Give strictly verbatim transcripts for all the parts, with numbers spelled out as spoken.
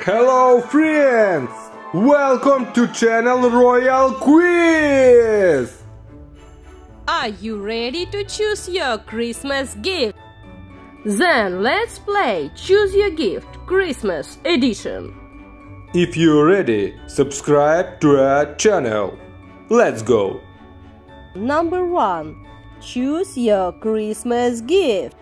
Hello friends! Welcome to channel Royal Quiz! Are you ready to choose your Christmas gift? Then let's play Choose Your Gift Christmas Edition. If you're ready, subscribe to our channel. Let's go! Number one. Choose your Christmas gift.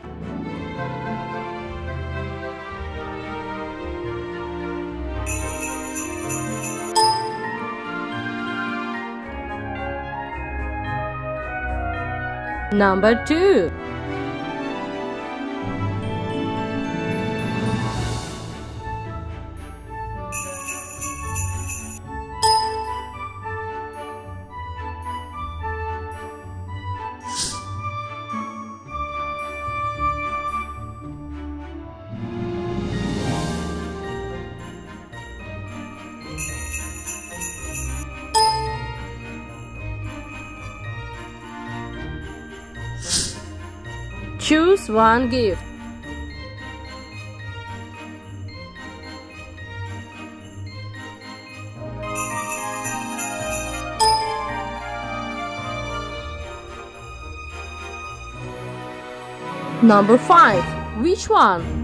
Number two. Choose one gift. Number five. Which one?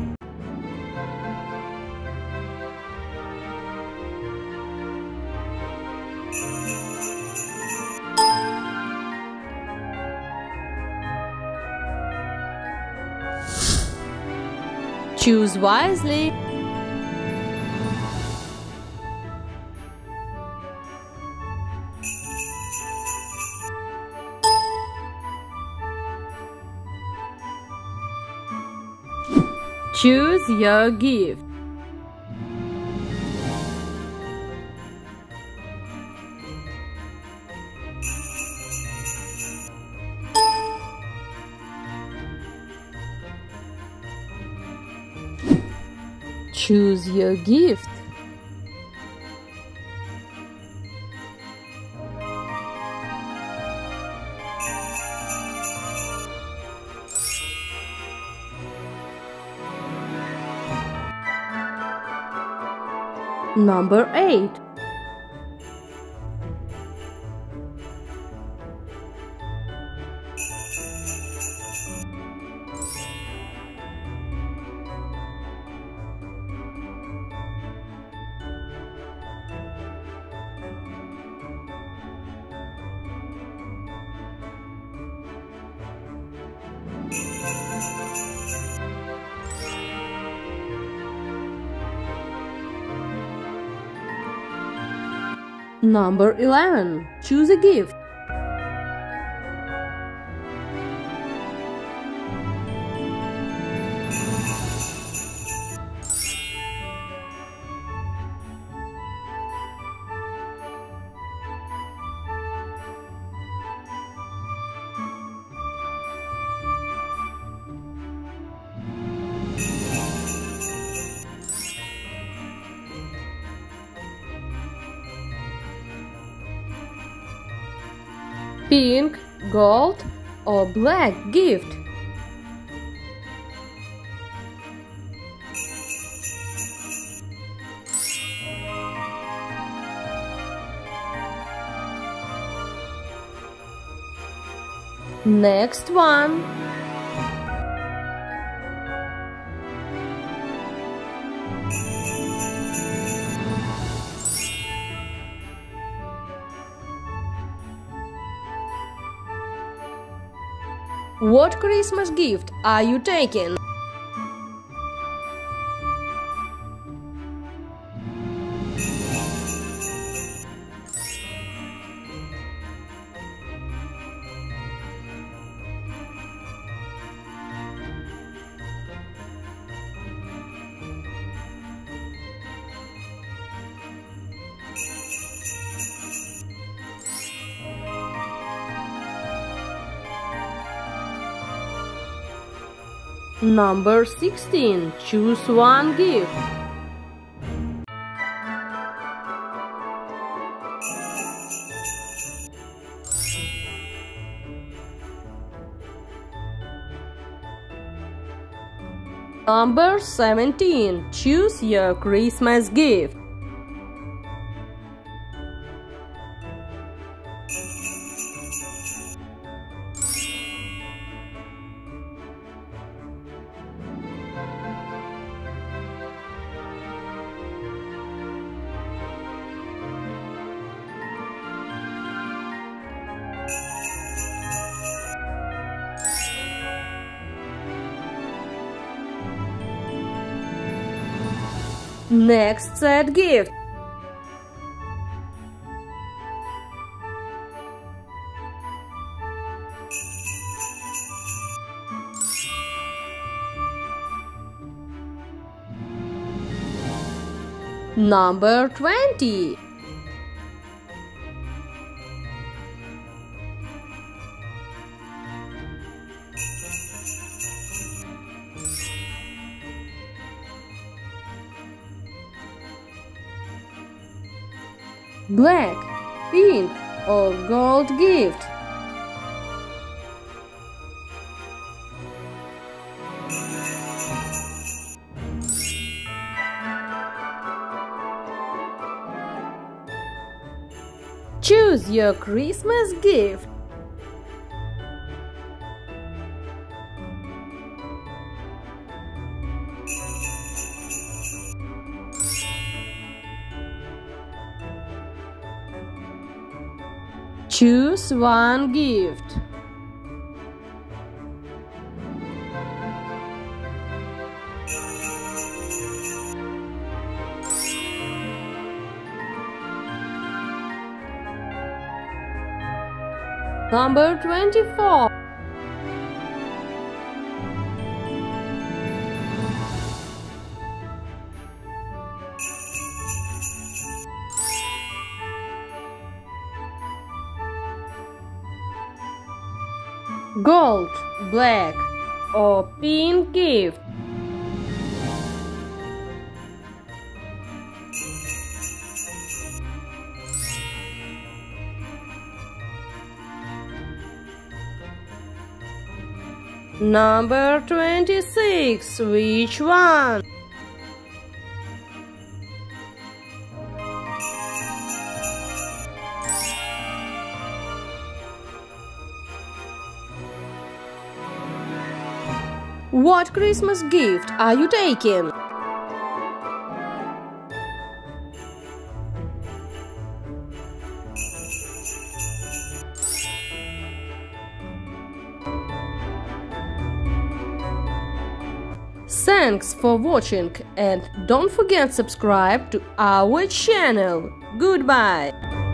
Choose wisely. Choose your gift. Choose your gift. Number eight. Number eleven. Choose a gift. Pink, gold or black gift. Next one. What Christmas gift are you taking? Number sixteen. Choose one gift. Number seventeen. Choose your Christmas gift. Next set gift. Number twenty. Black, pink, or gold gift. Choose your Christmas gift. Choose one gift. Number twenty-four. Gold, black, or pink gift. Number twenty-six. Which one? What Christmas gift are you taking? Thanks for watching, and don't forget to subscribe to our channel. Goodbye!